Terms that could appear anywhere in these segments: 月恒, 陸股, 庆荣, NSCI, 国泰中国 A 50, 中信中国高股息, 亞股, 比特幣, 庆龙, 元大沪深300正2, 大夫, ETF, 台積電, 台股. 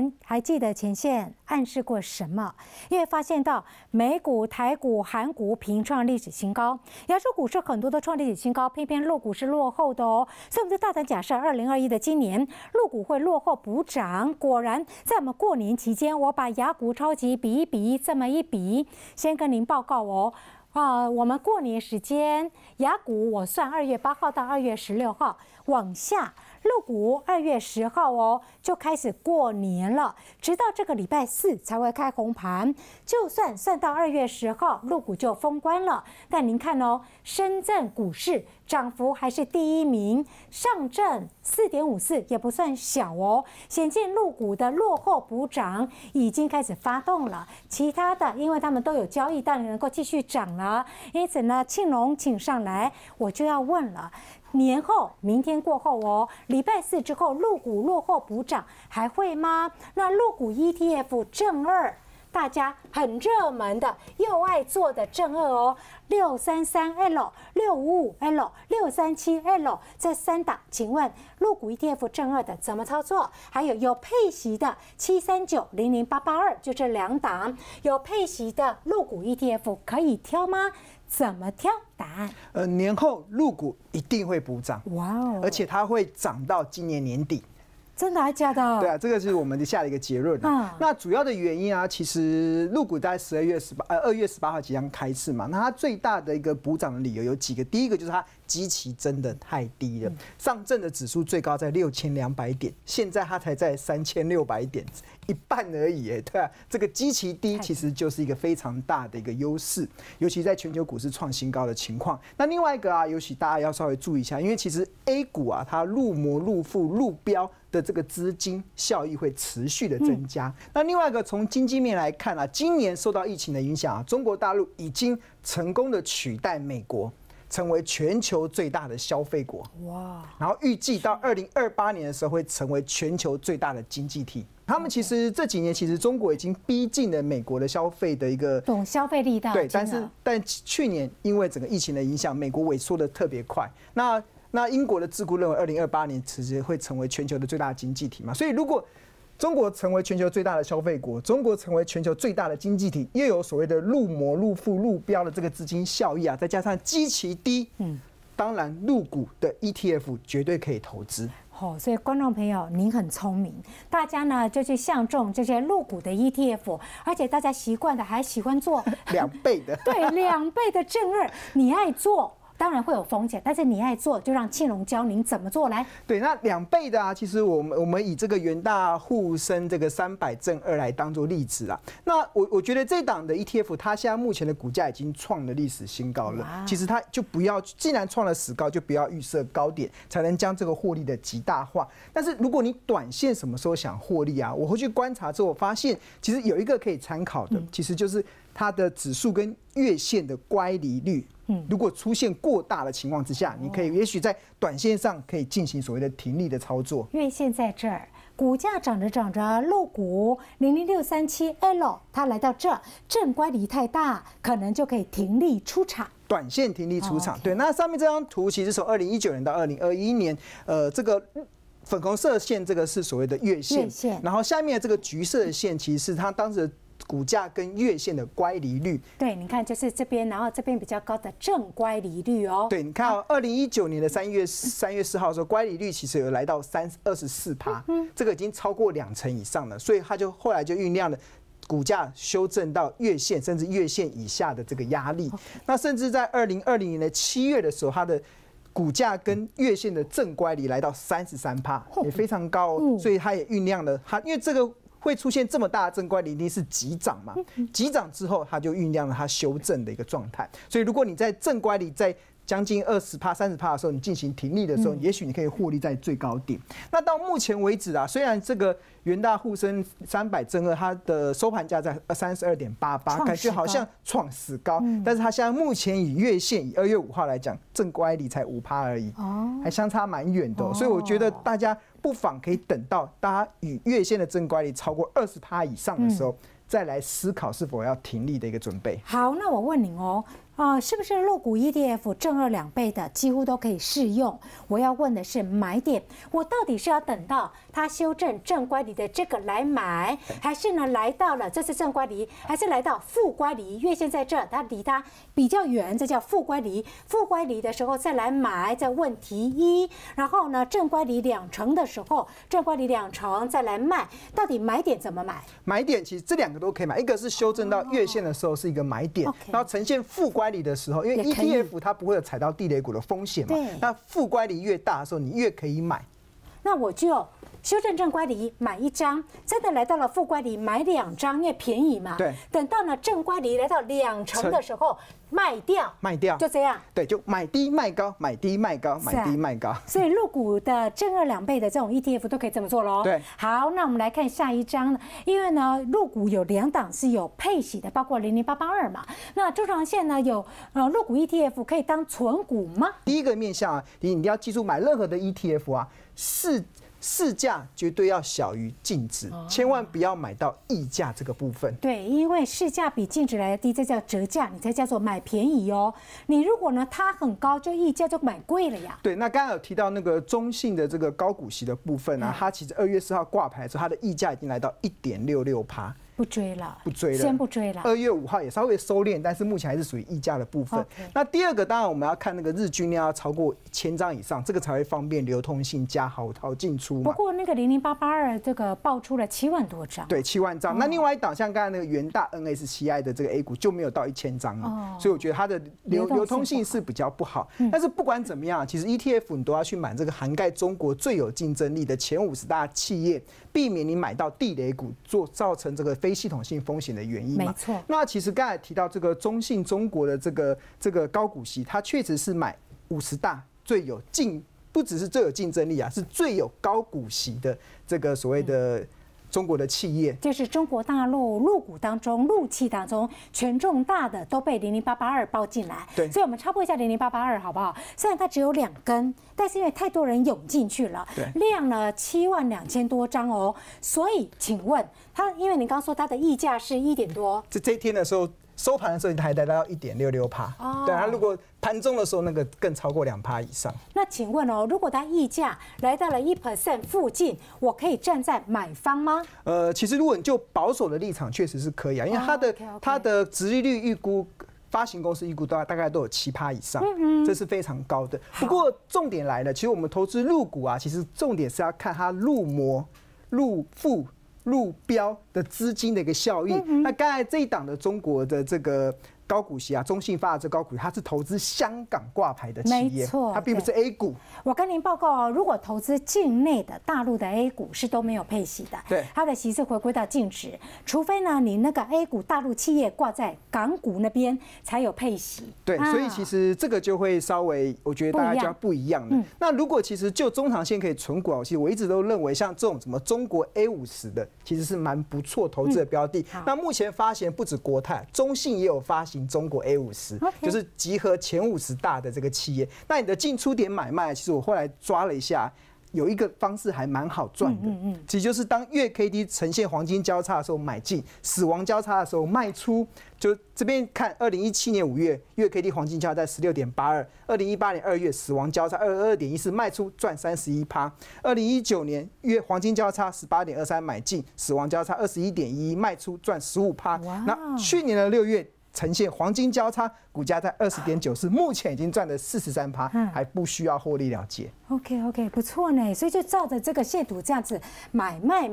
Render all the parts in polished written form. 们还记得前线暗示过什么？因为发现到美股、台股、韩股平创历史新高，亚洲股市很多都创历史新高，偏偏陆股是落后的哦。所以我们就大胆假设，2021的今年陆股会落后补涨。果然，在我们过年期间，我把亚股超级比一比，这么一比，先跟您报告哦。 我们过年时间，雅股我算2月8号到2月16号往下，陆股2月10号哦就开始过年了，直到这个礼拜四才会开红盘。就算算到2月10号，陆股就封关了。但您看哦，深圳股市涨幅还是第一名，上证4.54也不算小哦，显见陆股的落后补涨已经开始发动了。其他的，因为他们都有交易，当然能够继续涨了。 因此呢，庆龙请上来，我就要问了。年后，明天过后哦，礼拜四之后，陆股落后补涨还会吗？那陆股 ETF 正二，大家很热门的又爱做的正二哦，633L、655L、637L 这三档，请问陆股 ETF 正二的怎么操作？还有有配息的739000882，就这两档有配息的陆股 ETF 可以挑吗？怎么挑？答案年后陆股一定会补涨，哇哦，而且它会涨到今年年底。 真的还假的？对啊，这个就是我们的下一个结论啊。那主要的原因啊，其实陆股大概2月18号即将开市嘛。那它最大的一个补涨的理由有几个，第一个就是它基期真的太低了，上证的指数最高在6200点，现在它才在3600点，一半而已。哎，对啊，这个基期低其实就是一个非常大的一个优势，尤其在全球股市创新高的情况。那另外一个啊，尤其大家要稍微注意一下，因为其实 A 股啊，它入模、入富、入标。 的这个资金效益会持续的增加。那另外一个从经济面来看啊，今年受到疫情的影响啊，中国大陆已经成功的取代美国，成为全球最大的消费国。哇！然后预计到2028年的时候会成为全球最大的经济体。 他们其实这几年，其实中国已经逼近了美国的消费的一个总消费力道。对，但去年因为整个疫情的影响，美国萎缩的特别快。那英国的智库认为，2028年其实会成为全球的最大的经济体嘛。所以如果中国成为全球最大的消费国，中国成为全球最大的经济体，又有所谓的入模、入富、入标的这个资金效益啊，再加上基期低，当然入股的 ETF 绝对可以投资。 哦，所以观众朋友，您很聪明，大家呢就去相中这些陆股的 ETF， 而且大家习惯的还喜欢做2倍的，对，2倍的正二，你爱做。 当然会有风险，但是你爱做，就让庆龙教您怎么做来。对，那2倍的啊，其实我们以这个元大沪深这个300正2来当做例子啦。那我觉得这档的 ETF， 它现在目前的股价已经创了历史新高了。其实它就不要，既然创了史高，就不要预设高点，才能将这个获利的极大化。但是如果你短线什么时候想获利啊，我回去观察之后，我发现其实有一个可以参考的，其实就是它的指数跟月线的乖离率。 如果出现过大的情况之下，你可以也许在短线上可以进行所谓的停利的操作。月线在这儿，股价涨着涨着，陆股00637L 它来到这，正乖离太大，可能就可以停利出场。 短线停利出场，对。那上面这张图其实从2019年到2021年，这个。 粉红色线这个是所谓的月线，然后下面的这个橘色的线其实是它当时股价跟月线的乖离率。对，你看就是这边，然后这边比较高的正乖离率哦。对，你看2019年的3月4号的时候，乖离率其实有来到24%，这个已经超过2成以上了，所以它就后来就酝酿了。 股价修正到月线甚至月线以下的这个压力，那甚至在2020年的7月的时候，它的股价跟月线的正乖离来到33%，也非常高哦，所以它也酝酿了它，因为这个会出现这么大的正乖离，一定是急涨嘛，急涨之后它就酝酿了它修正的一个状态，所以如果你在正乖离在 将近20%、30%的时候，你进行停利的时候，也许你可以获利在最高点。那到目前为止啊，虽然这个元大沪深300正2它的收盘价在32.88，感觉好像创史高，但是它现在目前以月线以2月5号来讲，正乖离才5%而已，还相差蛮远的。所以我觉得大家不妨可以等到大家与月线的正乖离超过20%以上的时候，再来思考是否要停利的一个准备。好，那我问您哦。是不是陆股 ETF 正二两倍的几乎都可以适用？我要问的是买点，我到底是要等到它修正正乖离的这个来买，还是呢来到了这次正乖离，还是来到负乖离？月线在这，它离它比较远，这叫负乖离。负乖离的时候再来买，在问题一。然后呢，正乖离2成的时候，正乖离2成再来卖，到底买点怎么买？买点其实这两个都可以买，一个是修正到月线的时候是一个买点， 然后呈现负乖离的时候，因为 ETF 它不会有踩到地雷股的风险嘛，那负乖离越大的时候，你越可以买。那我就修正正乖离买1张，真的来到了负乖离买2张，因为便宜嘛。对。等到呢正乖离来到2成的时候卖掉，卖掉就这样。对，就买低卖高，买低卖高，买低卖高。所以陆股的正二两倍的这种 ETF 都可以这么做喽。对。好，那我们来看下一张，因为呢陆股有2档是有配息的，包括00882嘛。那中长线呢有陆股 ETF 可以当存股吗？第一个面向啊，你要记住买任何的 ETF 啊是。市价绝对要小于净值，千万不要买到溢价这个部分。对，因为市价比净值来的低，这叫折价，你才叫做买便宜哦。你如果呢它很高，就溢价就买贵了呀。对，那刚刚有提到那个中信的这个高股息的部分啊，它其实2月4号挂牌的时候，它的溢价已经来到1.66%。不追了，不追了，先不追了。2月5号也稍微收敛，但是目前还是属于溢价的部分。那第二个，当然我们要看那个日均量要超过1000张以上，这个才会方便流通性加好进出嘛。不过那个00882这个爆出了7万多张，对，7万张。那另外一档像刚才那个元大 NSCI 的这个 A 股就没有到1000张了，所以我觉得它的流通性是比较不好。但是不管怎么样，其实 ETF 你都要去买这个涵盖中国最有竞争力的前50大企业，避免你买到地雷股，造成这个非系统性风险的原因嘛，没错。那其实刚才提到这个中信中国的这个高股息，它确实是买50大最有不只是最有竞争力啊，是最有高股息的这个所谓的中国的企业，就是中国大陆陆股当中、陆企当中权重大的都被00882包进来。对，所以我们插播一下00882好不好？虽然它只有2根，但是因为太多人涌进去了，量呢72000多张哦。所以请问，它因为你刚说它的溢价是1点多，这一天的时候收盘的时候，它还来到1.66%。哦，对，它如果盘中的时候那个更超过2%以上。那请问哦，如果它溢价来到了1% 附近，我可以站在买方吗？其实如果你就保守的立场，确实是可以啊，因为它的殖利率预估。发行公司预估大概都有7%以上，这是非常高的。不过重点来了，其实我们投资入股啊，其实重点是要看它入模、入付、入标的资金的一个效益。那刚才这一档的中国的这个高股息啊，中信发的这高股息，它是投资香港挂牌的企业，没错，它并不是 A 股。我跟您报告哦，如果投资境内的大陆的 A 股是都没有配息的，对，它的息是回归到净值，除非呢你那个 A 股大陆企业挂在港股那边才有配息。对，所以其实这个就会稍微，我觉得大家不一样的。那如果其实就中长线可以存股，其实我一直都认为像这种什么中国 A50的，其实是蛮不错投资的标的。那目前发行不止国泰，中信也有发行。中国 A50 就是集合前50大的这个企业，那你的进出点买卖，其实我后来抓了一下，有一个方式还蛮好赚的，其实就是当月 K D 呈现黄金交叉的时候买进，死亡交叉的时候卖出。就这边看，2017年5月月 K D 黄金交叉在16.82，2018年2月死亡交叉22.14卖出赚31%，2019年月黄金交叉18.23买进，死亡交叉21.11卖出赚15%。那去年的6月。呈现黄金交叉，股价在20.94，目前已经赚了43%，还不需要获利了结。OK， 不错呢，所以就照着这个线图这样子买卖。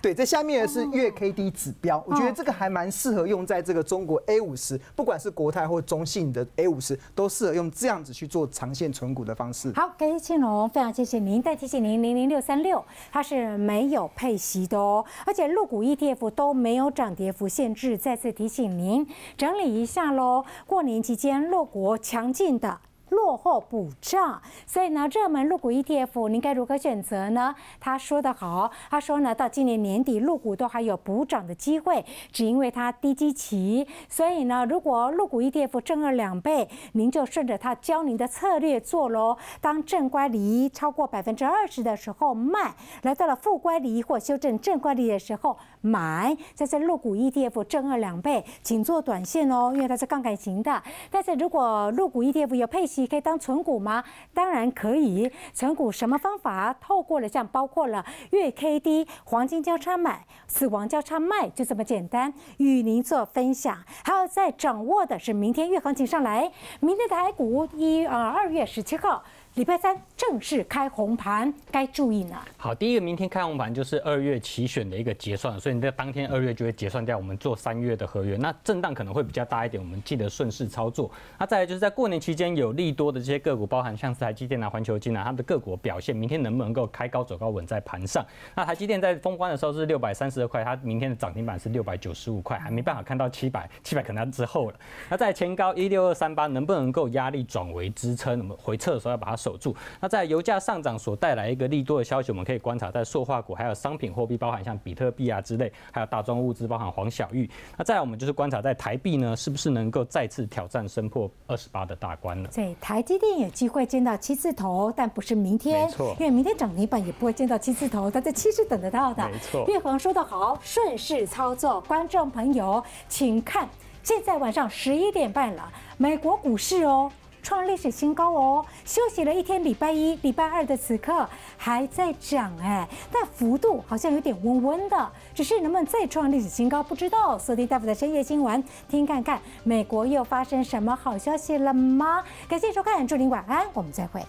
对，这下面的是月 K D 指标，我觉得这个还蛮适合用在这个中国 A50，不管是国泰或中信的 A50，都适合用这样子去做长线存股的方式。好，感谢庆荣，非常谢谢您。再提醒您，00636它是没有配息的哦，而且陆股 ETF 都没有涨跌幅限制。再次提醒您，整理一下喽，过年期间，陆股强劲的落后补涨。所以呢，热门陆股 ETF 您该如何选择呢？他说得好，他说呢，到今年年底陆股都还有补涨的机会，只因为它低基期。所以呢，如果陆股 ETF 正二2倍，您就顺着他教您的策略做喽。当正乖离超过20%的时候卖，来到了负乖离或修正正乖离的时候买。在这陆股 ETF 正二2倍，请做短线哦，因为它是杠杆型的。但是如果陆股 ETF 有配息，可以当存股吗？当然可以。存股什么方法？透过了像包括了月 K D、黄金交叉买、死亡交叉卖，就这么简单。与您做分享，还有在掌握的是明天月行情上来。明天台股2月17号。 礼拜三正式开红盘，该注意呢。好，第一个，明天开红盘就是2月期选的一个结算，所以你在当天2月就会结算掉我们做3月的合约，那震荡可能会比较大一点，我们记得顺势操作。那再来就是在过年期间有利多的这些个股，包含像是台积电啊、环球金啊，它们的个股表现，明天能不能够开高走高稳在盘上？那台积电在封关的时候是632块，它明天的涨停板是695块，还没办法看到700可能之后了。那在前高16238能不能够压力转为支撑？我们回撤的时候要把它 守住。那在油价上涨所带来一个利多的消息，我们可以观察在塑化股，还有商品货币，包含像比特币啊之类，还有大宗物资，包含黄小玉。那再来我们就是观察在台币呢，是不是能够再次挑战升破28的大关了？对，台积电有机会见到7字头，但不是明天，没错，因为明天涨停板也不会见到7字头，但在70等得到的。没错，月恒说得好，顺势操作。观众朋友，请看，现在晚上11点半了，美国股市哦。 创历史新高哦！休息了一天，礼拜一、礼拜二的此刻还在涨哎，但幅度好像有点温温的。只是能不能再创历史新高，不知道。锁定大夫的深夜新闻，听看看美国又发生什么好消息了吗？感谢收看，祝您晚安，我们再会。